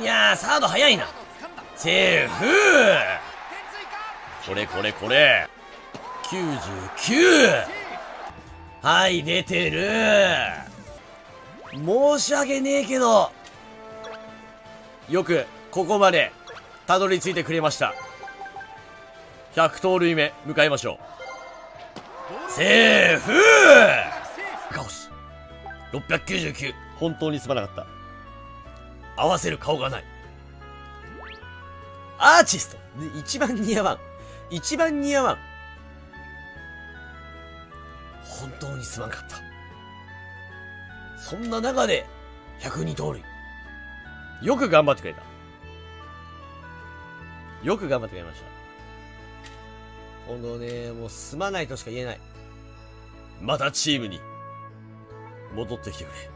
いやー、サード早いな。セーフ。これこれこれ。99。はい、出てる。申し訳ねえけど、よくここまでたどり着いてくれました。100盗塁目、向かいましょう。セーフ。赤星。699。本当にすまなかった。合わせる顔がない。アーティスト。一番似合わん。一番似合わん。本当にすまんかった。そんな中で、102盗塁。よく頑張ってくれた。よく頑張ってくれました。今度ね、もうすまないとしか言えない。またチームに戻ってきてくれ。